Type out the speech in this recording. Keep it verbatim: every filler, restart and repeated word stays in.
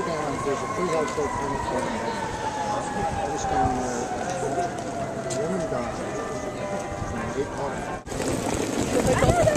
go down. There's a pretty outside corner I was down there. A woman died from eight o'clock.